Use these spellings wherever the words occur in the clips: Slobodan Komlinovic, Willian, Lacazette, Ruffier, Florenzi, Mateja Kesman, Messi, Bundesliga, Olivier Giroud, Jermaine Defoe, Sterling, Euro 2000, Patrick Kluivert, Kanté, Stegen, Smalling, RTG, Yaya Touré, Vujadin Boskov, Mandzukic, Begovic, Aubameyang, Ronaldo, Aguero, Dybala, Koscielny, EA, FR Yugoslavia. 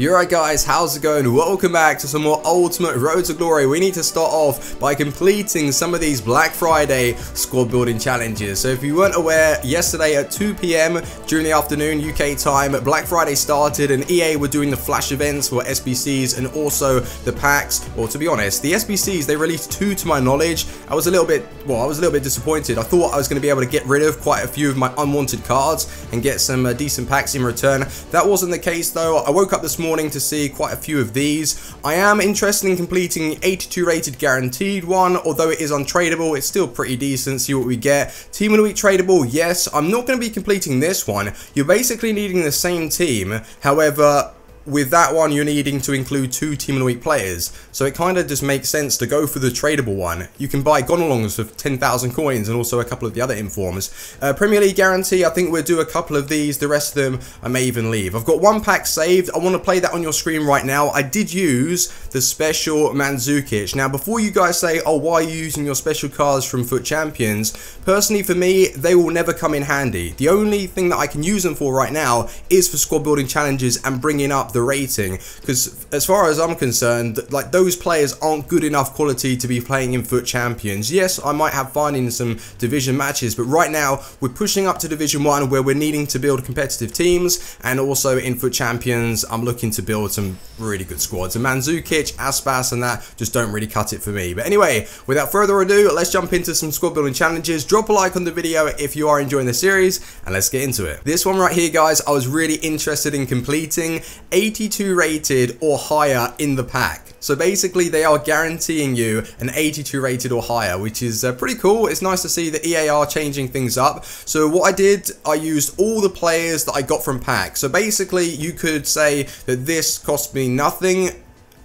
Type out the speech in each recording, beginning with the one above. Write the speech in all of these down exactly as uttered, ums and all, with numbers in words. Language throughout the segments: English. Alright guys, how's it going? Welcome back to some more Ultimate Road to Glory. We need to start off by completing some of these Black Friday squad building challenges. So if you weren't aware, yesterday at two p m during the afternoon U K time, Black Friday started and E A were doing the flash events for S B Cs and also the packs. Or to be honest, the S B Cs, they released two to my knowledge. I was a little bit, well, I was a little bit disappointed. I thought I was going to be able to get rid of quite a few of my unwanted cards and get some uh, decent packs in return. That wasn't the case though. I woke up this morning Morning to see quite a few of these. I am interested in completing eighty-two rated guaranteed one, although it is untradeable. It's still pretty decent. See what we get. Team of the week tradable, yes. I'm not going to be completing this one. You're basically needing the same team, however with that one you're needing to include two team of the week players, so it kind of just makes sense to go for the tradable one. You can buy Gonalongs for ten thousand coins and also a couple of the other informs. Uh, Premier League guarantee, I think we'll do a couple of these. The rest of them I may even leave. I've got one pack saved. I want to play that on your screen right now. I did use the special Mandzukic. Now before you guys say, oh, why are you using your special cards from FUT Champions, personally for me they will never come in handy. The only thing that I can use them for right now is for squad building challenges and bringing up the The rating, because as far as I'm concerned, like, those players aren't good enough quality to be playing in FUT Champions. Yes, I might have fun in some division matches, but right now we're pushing up to division one where we're needing to build competitive teams, and also in FUT Champions I'm looking to build some really good squads, and Mandzukic, Aspas and that just don't really cut it for me. But anyway, without further ado, let's jump into some squad building challenges. Drop a like on the video if you are enjoying the series and let's get into it. This one right here guys, I was really interested in completing eighty-two rated or higher in the pack. So basically they are guaranteeing you an eighty-two rated or higher, which is uh, pretty cool. It's nice to see that E A are changing things up. So what I did, I used all the players that I got from pack. So basically you could say that this cost me nothing,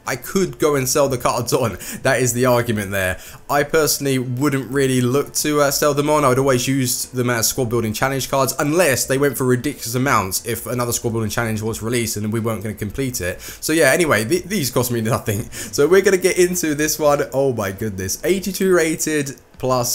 I could go and sell the cards on. That is the argument there. I personally wouldn't really look to uh, sell them on. I would always use them as squad building challenge cards unless they went for ridiculous amounts, if another squad building challenge was released and we weren't going to complete it. So yeah, anyway, th these cost me nothing. So we're going to get into this one. Oh my goodness. eighty-two rated plus.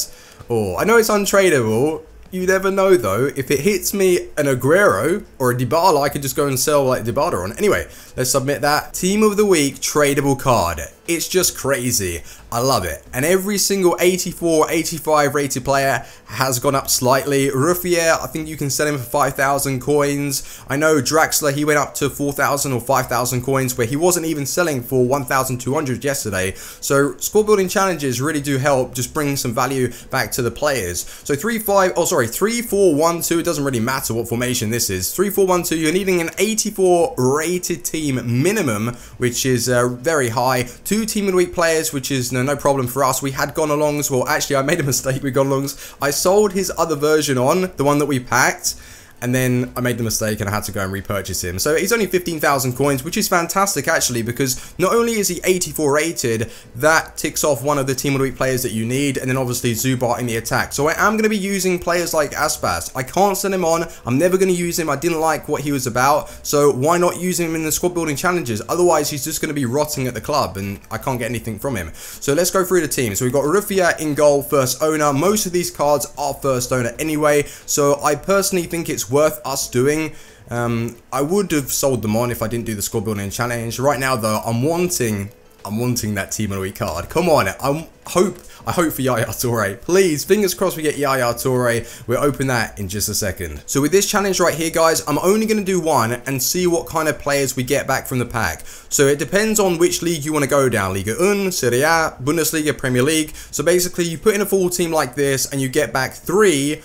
Oh, I know it's untradeable. You never know though, if it hits me an Aguero or a Dybala, I could just go and sell like Dybala on. Anyway, let's submit that. Team of the week, tradable card. It's just crazy. I love it. And every single eighty-four, eighty-five rated player has gone up slightly. Ruffier, I think you can sell him for five thousand coins. I know Draxler, he went up to four thousand or five thousand coins, where he wasn't even selling for one thousand two hundred yesterday. So squad building challenges really do help just bring some value back to the players. So three five, oh sorry, three four one two, it doesn't really matter what formation this is. three four one two, you're needing an eighty-four rated team minimum, which is uh, very high. Two Two team of the week players, which is no, no problem for us. We had Gonalongs. Well, actually, I made a mistake with Gonalongs. I sold his other version on, the one that we packed, and then I made the mistake and I had to go and repurchase him. So he's only fifteen thousand coins, which is fantastic actually, because not only is he eighty-four rated, that ticks off one of the team of the week players that you need, and then obviously Zubar in the attack. So I am going to be using players like Aspas. I can't send him on. I'm never going to use him. I didn't like what he was about, so why not use him in the squad building challenges? Otherwise he's just going to be rotting at the club and I can't get anything from him. So let's go through the team. So we've got Ruffier in goal, first owner. Most of these cards are first owner anyway, so I personally think it's worth us doing. um, I would have sold them on if I didn't do the squad building challenge. Right now though, I'm wanting I'm wanting that team of the week card. Come on, I hope I hope for Yaya Touré. Please, fingers crossed we get Yaya Touré. We'll open that in just a second. So with this challenge right here, guys, I'm only going to do one and see what kind of players we get back from the pack. So it depends on which league you want to go down. Liga one, Serie A, Bundesliga, Premier League. So basically, you put in a full team like this and you get back three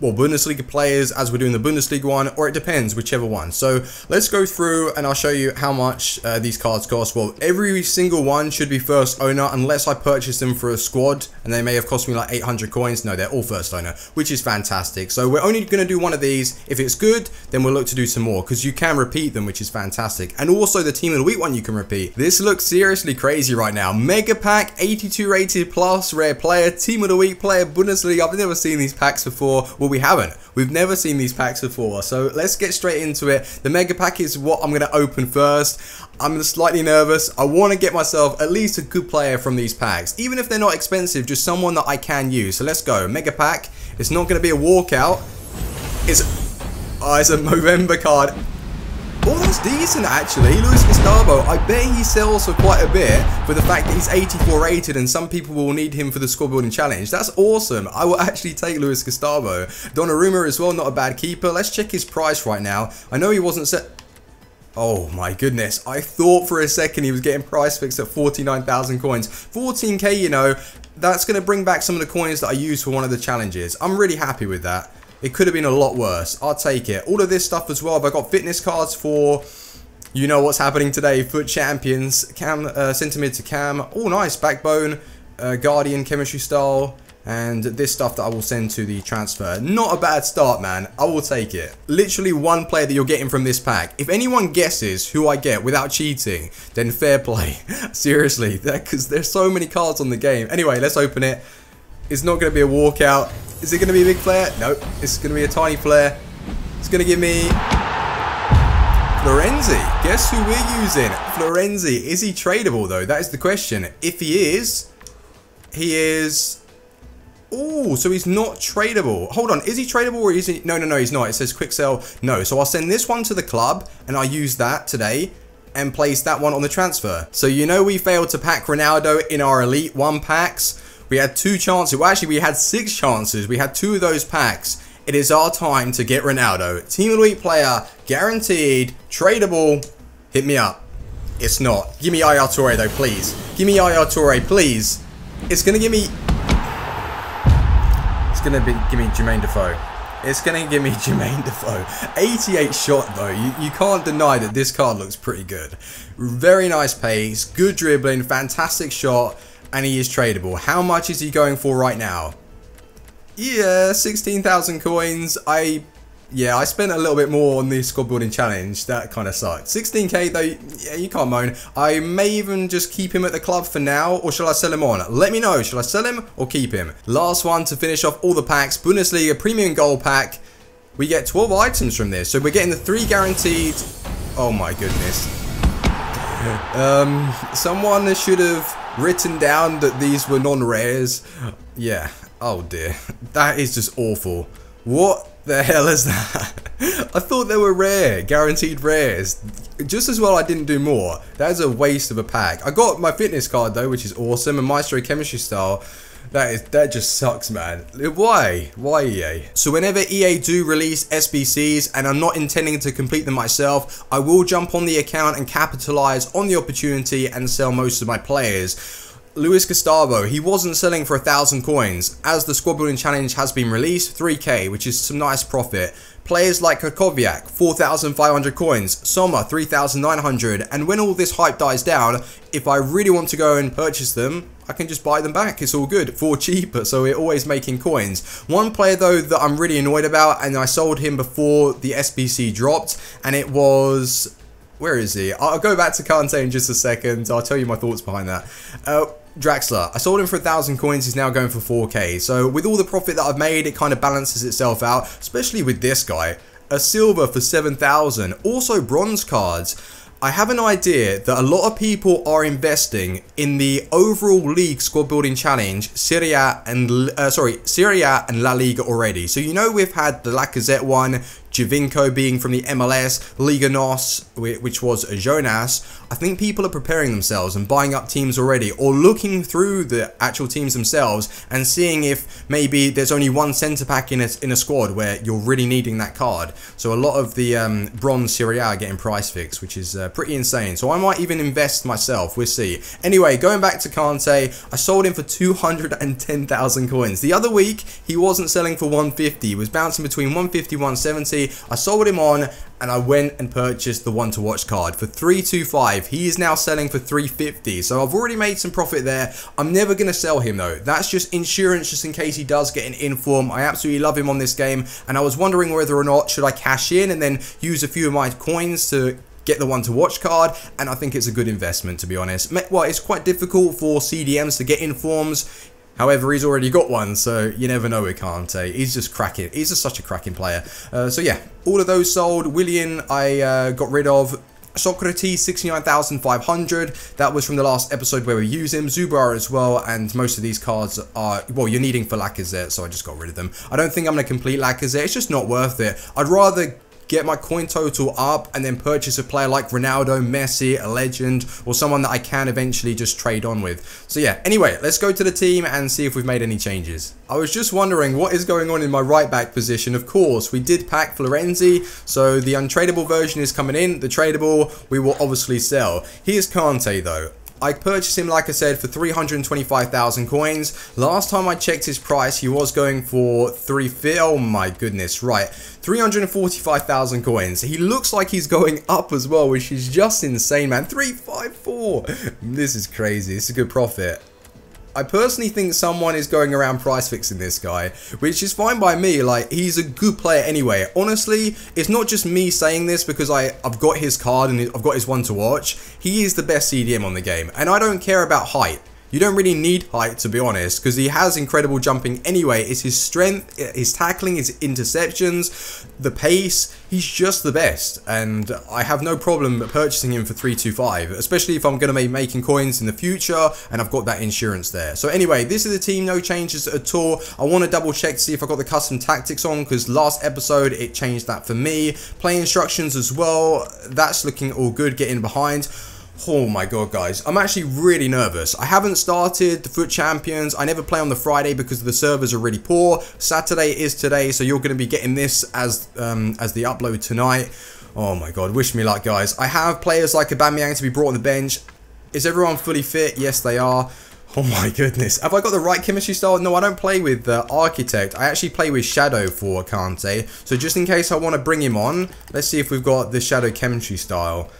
well, Bundesliga players, as we're doing the Bundesliga one, or it depends, whichever one. So let's go through and I'll show you how much uh, these cards cost. Well, every single one should be first owner, unless I purchase them for a squad, and they may have cost me like eight hundred coins. No, they're all first owner, which is fantastic. So we're only going to do one of these. If it's good, then we'll look to do some more, because you can repeat them, which is fantastic. And also the team of the week one you can repeat. This looks seriously crazy right now. Mega pack, eighty-two rated plus, rare player, team of the week player, Bundesliga. I've never seen these packs before. Well, we haven't. We've never seen these packs before, so let's get straight into it. The mega pack is what I'm going to open first. I'm slightly nervous. I want to get myself at least a good player from these packs, even if they're not expensive, just someone that I can use. So let's go. Mega pack. It's not going to be a walkout. It's, oh, it's a Movember card. Oh, that's decent actually. Luis Gustavo, I bet he sells for quite a bit for the fact that he's eighty-four rated and some people will need him for the squad building challenge. That's awesome. I will actually take Luis Gustavo. Donnarumma as well, not a bad keeper. Let's check his price right now. I know he wasn't set... Oh my goodness, I thought for a second he was getting price fixed at forty-nine thousand coins. fourteen K, you know, that's going to bring back some of the coins that I used for one of the challenges. I'm really happy with that. It could have been a lot worse. I'll take it. All of this stuff as well, but I got fitness cards for... You know what's happening today, Foot Champions. Cam, uh, Centimid to Cam. Oh, nice. Backbone, uh, Guardian, Chemistry Style. And this stuff that I will send to the transfer. Not a bad start, man. I will take it. Literally one player that you're getting from this pack. If anyone guesses who I get without cheating, then fair play. Seriously, because there's so many cards on the game. Anyway, let's open it. It's not going to be a walkout. Is it going to be a big player? Nope. It's going to be a tiny player. It's going to give me... Florenzi. Guess who we're using? Florenzi. Is he tradable, though? That is the question. If he is, he is... Oh, so he's not tradable. Hold on, is he tradable or is he... No, no, no, he's not. It says quick sell. No, so I'll send this one to the club and I'll use that today and place that one on the transfer. So you know we failed to pack Ronaldo in our Elite One packs. We had two chances. Well, actually, we had six chances. We had two of those packs. It is our time to get Ronaldo. Team Elite player, guaranteed, tradable. Hit me up. It's not. Give me Yaya Touré, though, please. Give me Yaya Touré, please. It's going to give me... It's going to be, give me Jermaine Defoe. It's going to give me Jermaine Defoe. eighty-eight shot though. You, you can't deny that this card looks pretty good. Very nice pace. Good dribbling. Fantastic shot. And he is tradable. How much is he going for right now? Yeah, sixteen thousand coins. I... Yeah, I spent a little bit more on the squad building challenge. That kind of sucked. sixteen K though, yeah, you can't moan. I may even just keep him at the club for now, or shall I sell him on? Let me know. Shall I sell him or keep him? Last one to finish off all the packs. Bundesliga Premium Gold Pack. We get twelve items from this. So we're getting the three guaranteed. Oh my goodness. um, someone should have written down that these were non-rares. Yeah. Oh dear. That is just awful. What the hell is that? I thought they were rare, guaranteed rares. Just as well I didn't do more. That is a waste of a pack. I got my fitness card though, which is awesome, and Maestro Chemistry Style. That is, that just sucks, man. Why? Why E A? So whenever E A do release S B Cs, and I'm not intending to complete them myself, I will jump on the account and capitalize on the opportunity and sell most of my players. Luis Gustavo, he wasn't selling for a thousand coins, as the squad building challenge has been released, three K, which is some nice profit. Players like Kokowiak, four thousand five hundred coins, Soma, three thousand nine hundred, and when all this hype dies down, if I really want to go and purchase them, I can just buy them back. It's all good, for cheaper, so we're always making coins. One player though that I'm really annoyed about, and I sold him before the S B C dropped, and it was... Where is he? I'll go back to Kanté in just a second. I'll tell you my thoughts behind that. Uh, Draxler. I sold him for one thousand coins. He's now going for four K. So with all the profit that I've made, it kind of balances itself out. Especially with this guy. A silver for seven thousand. Also bronze cards. I have an idea that a lot of people are investing in the overall league squad building challenge, Syria and uh, sorry, Syria and La Liga already. So you know we've had the Lacazette one, Javinko being from the M L S, Liga N O S, which was Jonas. I think people are preparing themselves and buying up teams already, or looking through the actual teams themselves and seeing if maybe there's only one centre back in a in a squad where you're really needing that card. So a lot of the um, bronze Syria are getting price fixed, which is. Uh, pretty insane. So I might even invest myself. We'll see. Anyway, going back to Kanté, I sold him for two hundred ten thousand coins. The other week, he wasn't selling for one fifty. He was bouncing between one fifty, one seventy. I sold him on and I went and purchased the one to watch card for three twenty-five. He is now selling for three fifty. So I've already made some profit there. I'm never going to sell him though. That's just insurance just in case he does get an inform. I absolutely love him on this game. And I was wondering whether or not should I cash in and then use a few of my coins to get the one to watch card, and I think it's a good investment, to be honest. Well, it's quite difficult for C D Ms to get informs. However, he's already got one, so you never know with Kanté. He's just cracking. He's just such a cracking player. Uh, so yeah, all of those sold. Willian, I uh, got rid of. Socrates, sixty-nine thousand five hundred. That was from the last episode where we use him. Zubar as well, and most of these cards are, well, you're needing for Lacazette, so I just got rid of them. I don't think I'm going to complete Lacazette. It's just not worth it. I'd rather get my coin total up, and then purchase a player like Ronaldo, Messi, a legend, or someone that I can eventually just trade on with. So yeah, anyway, let's go to the team and see if we've made any changes. I was just wondering what is going on in my right back position. Of course, we did pack Florenzi, so the untradeable version is coming in. The tradable we will obviously sell. Here's Kanté though. I purchased him, like I said, for three hundred twenty-five thousand coins. Last time I checked his price, he was going for three fifty. Oh my goodness, right. three hundred forty-five thousand coins. He looks like he's going up as well, which is just insane, man. three fifty-four. This is crazy. It's a good profit. I personally think someone is going around price fixing this guy, which is fine by me. Like, he's a good player anyway. Honestly, it's not just me saying this because I, I've got his card and I've got his one to watch. He is the best C D M on the game, and I don't care about height. You don't really need height, to be honest, because he has incredible jumping anyway. It's his strength, his tackling, his interceptions, the pace. He's just the best, and I have no problem purchasing him for three twenty-five, especially if I'm going to be making coins in the future, and I've got that insurance there. So anyway, this is the team, no changes at all. I want to double check to see if I got the custom tactics on, because last episode it changed that for me. Play instructions as well, that's looking all good, getting behind. Oh my god, guys, I'm actually really nervous. I haven't started the FUT Champions. I never play on the Friday because the servers are really poor. Saturday is today, so you're going to be getting this as um, as the upload tonight. Oh my god, wish me luck, guys. I have players like Aubameyang to be brought on the bench. Is everyone fully fit? Yes, they are. Oh my goodness. Have I got the right chemistry style? No, I don't play with uh, Architect. I actually play with Shadow for Kanté. So just in case I want to bring him on, let's see if we've got the Shadow chemistry style.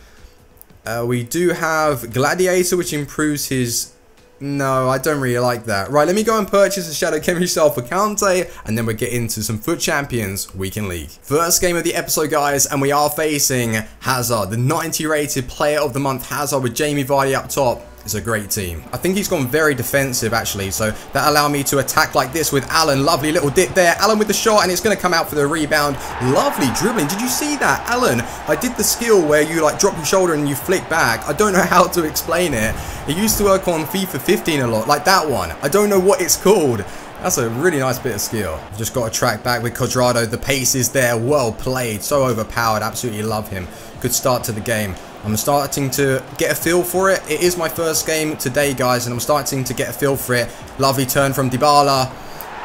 Uh, we do have Gladiator, which improves his... No, I don't really like that. Right, let me go and purchase a Shadow Chemistry Style for Kanté, and then we'll get into some FUT Champions Weekend League. First game of the episode, guys, and we are facing Hazard, the ninety rated Player of the Month Hazard with Jamie Vardy up top. It's a great team. I think he's gone very defensive, actually, so that allowed me to attack like this with Alan. Lovely little dip there. Alan with the shot, and it's going to come out for the rebound. Lovely dribbling. Did you see that? Alan, I did the skill where you, like, drop your shoulder and you flick back. I don't know how to explain it. It used to work on FIFA fifteen a lot, like that one. I don't know what it's called. That's a really nice bit of skill. Just got to track back with Cuadrado. The pace is there. Well played. So overpowered. Absolutely love him. Good start to the game. I'm starting to get a feel for it. It is my first game today, guys, and I'm starting to get a feel for it. Lovely turn from Dybala.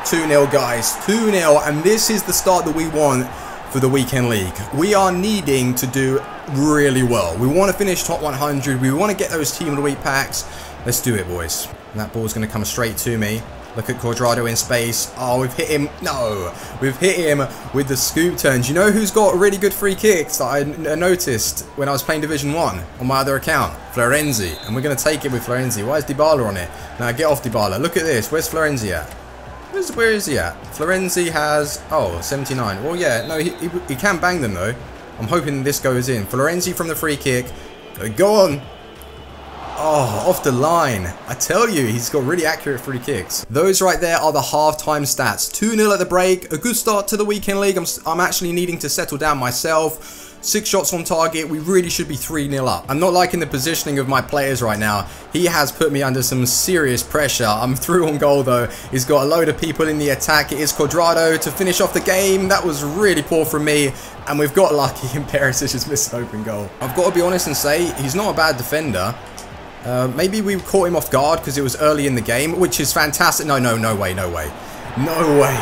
two nil, guys. two nil, and this is the start that we want for the Weekend League. We are needing to do really well. We want to finish top one hundred. We want to get those Team of the Week packs. Let's do it, boys. And that ball's going to come straight to me. Look at Cuadrado in space. Oh, we've hit him. No. We've hit him with the scoop turns. You know who's got really good free kicks that I n noticed when I was playing Division one on my other account? Florenzi. And we're going to take it with Florenzi. Why is Dybala on it? Now, get off Dybala. Look at this. Where's Florenzi at? Where's, where is he at? Florenzi has... Oh, seventy-nine. Well, yeah. No, he, he, he can bang them, though. I'm hoping this goes in. Florenzi from the free kick. Go on. Oh, off the line. I tell you, he's got really accurate free kicks. Those right there are the halftime stats. two nil at the break. A good start to the Weekend League. I'm, I'm actually needing to settle down myself. Six shots on target. We really should be three nil up. I'm not liking the positioning of my players right now. He has put me under some serious pressure. I'm through on goal, though. He's got a load of people in the attack. It is Cuadrado to finish off the game. That was really poor from me. And we've got lucky, and Perisic has missed an open goal. I've got to be honest and say, he's not a bad defender. Uh, maybe we caught him off guard because it was early in the game, which is fantastic. No, no, no way, no way. No way.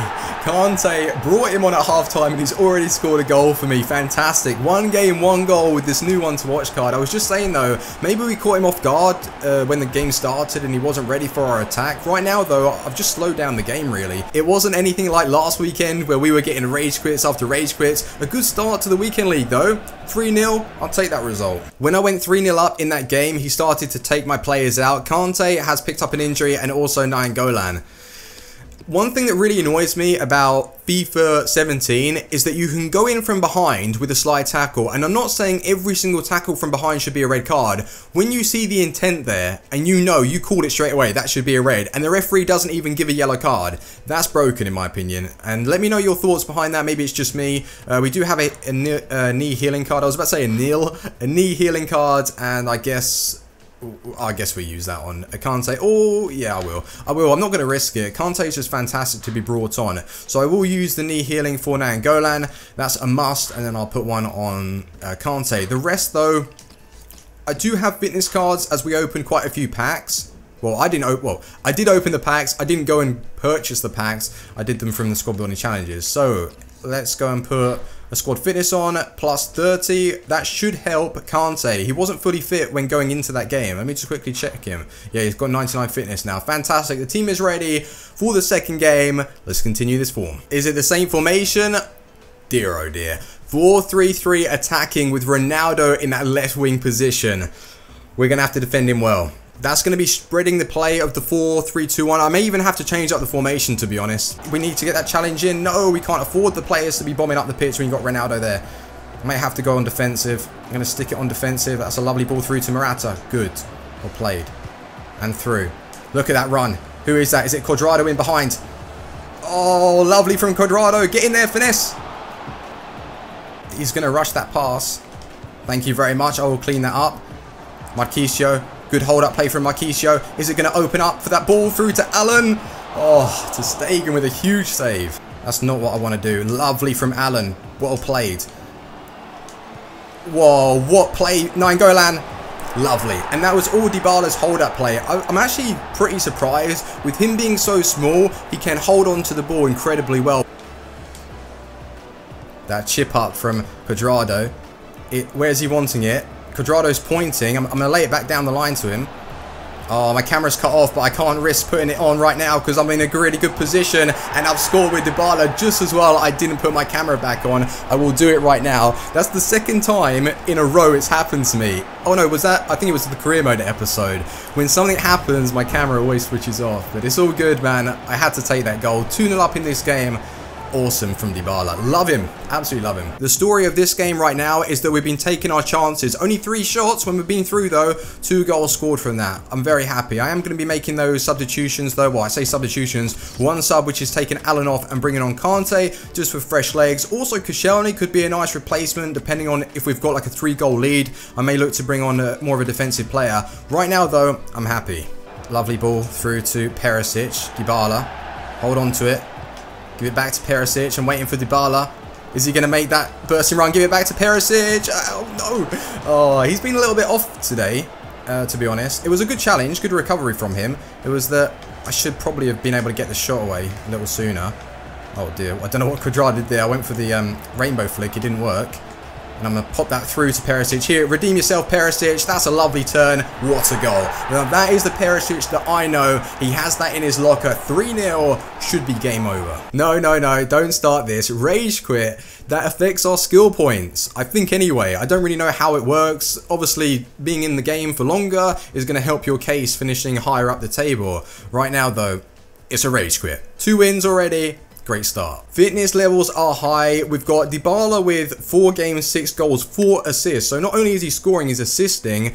Kanté brought him on at halftime, and he's already scored a goal for me. Fantastic. One game, one goal with this new one to watch card. I was just saying, though, maybe we caught him off guard uh, when the game started and he wasn't ready for our attack. Right now, though, I've just slowed down the game, really. It wasn't anything like last weekend where we were getting rage quits after rage quits. A good start to the Weekend League, though. three nil. I'll take that result. When I went three nil up in that game, he started to take my players out. Kanté has picked up an injury, and also Nainggolan. One thing that really annoys me about FIFA seventeen is that you can go in from behind with a slide tackle, and I'm not saying every single tackle from behind should be a red card. When you see the intent there, and you know, you called it straight away, that should be a red, and the referee doesn't even give a yellow card. That's broken, in my opinion, and let me know your thoughts behind that. Maybe it's just me. Uh, we do have a, a, a knee healing card. I was about to say a kneel, a knee healing card, and I guess... I guess we use that on Kanté. Oh, yeah, I will. I will. I'm not going to risk it. Kanté's just fantastic to be brought on. So I will use the knee healing for Nainggolan. That's a must. And then I'll put one on uh, Kanté. The rest, though, I do have fitness cards as we open quite a few packs. Well, I didn't open. Well, I did open the packs. I didn't go and purchase the packs. I did them from the squad building challenges. So let's go and put a squad fitness on plus thirty. That should help Kanté. He wasn't fully fit when going into that game. Let me just quickly check him. Yeah, he's got ninety-nine fitness now. Fantastic. The team is ready for the second game. Let's continue this form. Is it the same formation? Dear oh dear. four three three attacking with Ronaldo in that left wing position. We're gonna have to defend him well. That's going to be spreading the play of the four three two one. I may even have to change up the formation, to be honest. We need to get that challenge in. No, we can't afford the players to be bombing up the pitch when you've got Ronaldo there. I may have to go on defensive. I'm going to stick it on defensive. That's a lovely ball through to Morata. Good. Well played. And through. Look at that run. Who is that? Is it Cuadrado in behind? Oh, lovely from Cuadrado. Get in there, finesse. He's going to rush that pass. Thank you very much. I will clean that up. Marquisio. Good hold-up play from Marquisio. Is it going to open up for that ball through to Alan? Oh, to Stegen with a huge save. That's not what I want to do. Lovely from Alan. Well played. Whoa, what play. Nainggolan. Lovely. And that was all Dybala's hold-up play. I, I'm actually pretty surprised. With him being so small, he can hold on to the ball incredibly well. That chip up from Cuadrado. It, where's he wanting it? Cuadrado's pointing. I'm, I'm going to lay it back down the line to him. Oh, my camera's cut off, but I can't risk putting it on right now because I'm in a really good position and I've scored with Dybala just as well. I didn't put my camera back on. I will do it right now. That's the second time in a row it's happened to me. Oh no, was that? I think it was the career mode episode. When something happens, my camera always switches off, but it's all good, man. I had to take that goal. two nil up in this game. Awesome from Dybala. Love him. Absolutely love him. The story of this game right now is that we've been taking our chances. Only three shots when we've been through, though. Two goals scored from that. I'm very happy. I am going to be making those substitutions, though. Well, I say substitutions. One sub, which is taking Alan off and bringing on Kanté just with fresh legs. Also, Koscielny could be a nice replacement, depending on if we've got like a three-goal lead. I may look to bring on a, more of a defensive player. Right now, though, I'm happy. Lovely ball through to Perisic. Dybala. Hold on to it. Give it back to Perisic. I'm waiting for Dybala. Is he going to make that bursting run? Give it back to Perisic. Oh, no. Oh, he's been a little bit off today, uh, to be honest. It was a good challenge. Good recovery from him. It was that I should probably have been able to get the shot away a little sooner. Oh, dear. I don't know what Cuadrado did there. I went for the um, rainbow flick. It didn't work. And I'm going to pop that through to Perisic. Here, redeem yourself, Perisic. That's a lovely turn. What a goal. Now, that is the Perisic that I know. He has that in his locker. three nil. Should be game over. No, no, no. Don't start this. Rage quit. That affects our skill points. I think anyway. I don't really know how it works. Obviously, being in the game for longer is going to help your case finishing higher up the table. Right now, though, it's a rage quit. Two wins already. Great start. Fitness levels are high. We've got Dybala with four games, six goals, four assists. So not only is he scoring, he's assisting.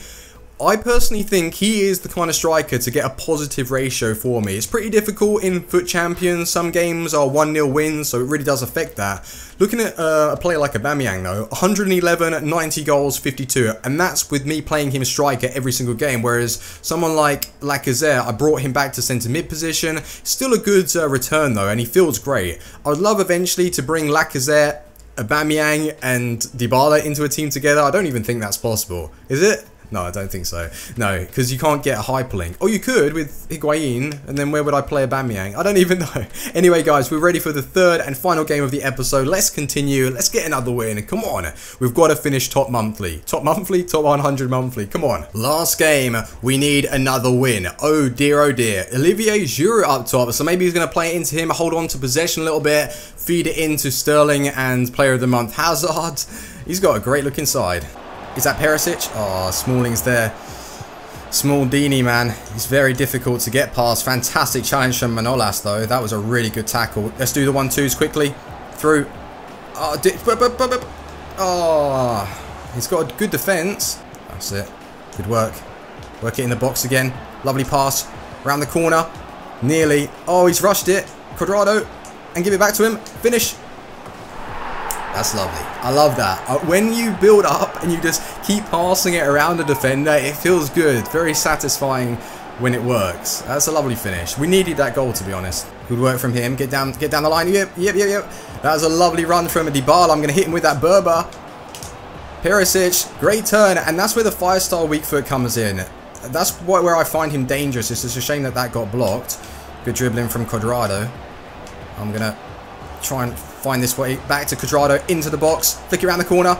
I personally think he is the kind of striker to get a positive ratio for me. It's pretty difficult in FUT Champions. Some games are one nil wins, so it really does affect that. Looking at uh, a player like Aubameyang, though, one hundred eleven, ninety goals, fifty-two. And that's with me playing him striker every single game. Whereas someone like Lacazette, I brought him back to centre-mid position. Still a good uh, return, though, and he feels great. I would love eventually to bring Lacazette, Aubameyang, and Dybala into a team together. I don't even think that's possible. Is it? No, I don't think so. No, because you can't get a hyperlink. Oh, you could with Higuain, and then where would I play Aubameyang? I don't even know. Anyway, guys, we're ready for the third and final game of the episode. Let's continue. Let's get another win. Come on. We've got to finish top monthly. Top monthly? Top one hundred monthly. Come on. Last game. We need another win. Oh, dear, oh, dear. Olivier Giroud up top, so maybe he's going to play it into him, hold on to possession a little bit, feed it into Sterling and Player of the Month Hazard. He's got a great look inside. Is that Perisic? Oh, Smalling's there. Small Dini, man. He's very difficult to get past. Fantastic challenge from Manolas, though. That was a really good tackle. Let's do the one-twos quickly. Through. Oh, oh, he's got a good defence. That's it. Good work. Work it in the box again. Lovely pass. Around the corner. Nearly. Oh, he's rushed it. Cuadrado. And give it back to him. Finish. That's lovely. I love that. When you build up and you just keep passing it around the defender. It feels good, very satisfying when it works. That's a lovely finish. We needed that goal, to be honest. Good work from him. Get down, get down the line. Yep, yep, yep, yep. That was a lovely run from Dybala. I'm going to hit him with that Berber. Perisic, great turn, and that's where the five-star weak foot comes in. That's where I find him dangerous. It's just a shame that that got blocked. Good dribbling from Cuadrado. I'm going to try and find this way back to Cuadrado, into the box, flick around the corner.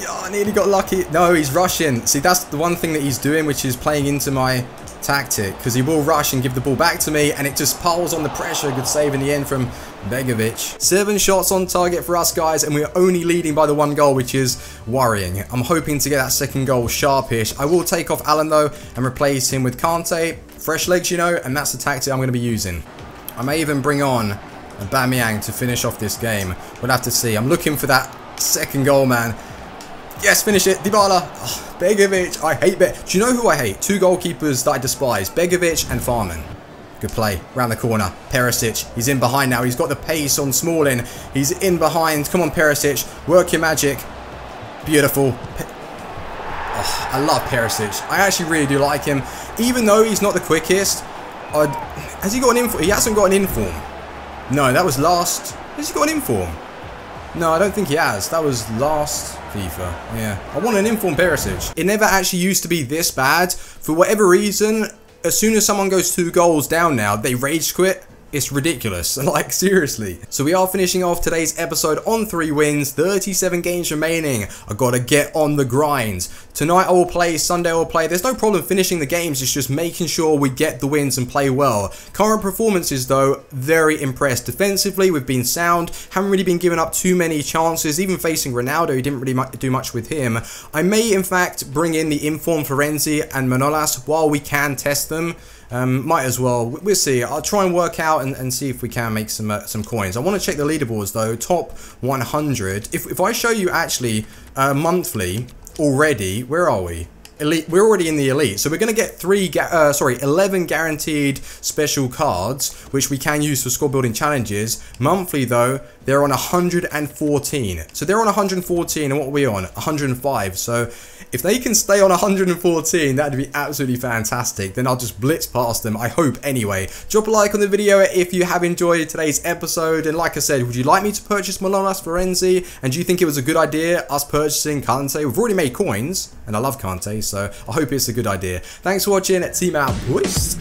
Yeah, I nearly got lucky. No, he's rushing. See, that's the one thing that he's doing, which is playing into my tactic, because he will rush and give the ball back to me, and it just piles on the pressure. Good save in the end from Begovic. Seven shots on target for us, guys, and we're only leading by the one goal, which is worrying. I'm hoping to get that second goal sharpish. I will take off Alan, though, and replace him with Kanté. Fresh legs, you know, and that's the tactic I'm going to be using. I may even bring on Aubameyang to finish off this game. We'll have to see. I'm looking for that second goal, man. Yes, finish it. Dybala. Oh, Begovic. I hate Be Do you know who I hate? Two goalkeepers that I despise. Begovic and Farman. Good play. Round the corner. Perisic. He's in behind now. He's got the pace on Smalling. He's in behind. Come on, Perisic. Work your magic. Beautiful. Pe oh, I love Perisic. I actually really do like him. Even though he's not the quickest. I'd has he got an inform? He hasn't got an inform. No, that was last. Has he got an inform? No, I don't think he has. That was last FIFA. Yeah. I want an inform Perisic. It never actually used to be this bad. For whatever reason, as soon as someone goes two goals down now, they rage quit. It's ridiculous. Like, seriously. So we are finishing off today's episode on three wins, thirty-seven games remaining. I gotta get on the grind. Tonight I will play, Sunday I will play. There's no problem finishing the games, it's just making sure we get the wins and play well. Current performances though, very impressed. Defensively, we've been sound, haven't really been giving up too many chances, even facing Ronaldo, he didn't really mu do much with him. I may in fact bring in the informed Florenzi and Manolas while we can test them. Um, might as well. We'll see. I'll try and work out and, and see if we can make some uh, some coins. I want to check the leaderboards though. Top one hundred. If, if I show you actually uh, monthly already, where are we? Elite. We're already in the elite, so we're going to get three, uh, sorry, eleven guaranteed special cards, which we can use for score building challenges. Monthly though, they're on one hundred fourteen. So they're on one hundred fourteen, and what are we on? one hundred five. So if they can stay on one hundred fourteen, that'd be absolutely fantastic. Then I'll just blitz past them, I hope anyway. Drop a like on the video if you have enjoyed today's episode. And like I said, would you like me to purchase Manolas, Florenzi? And do you think it was a good idea, us purchasing Kanté? We've already made coins, and I love Kanté, so I hope it's a good idea. Thanks for watching. Team out, boys.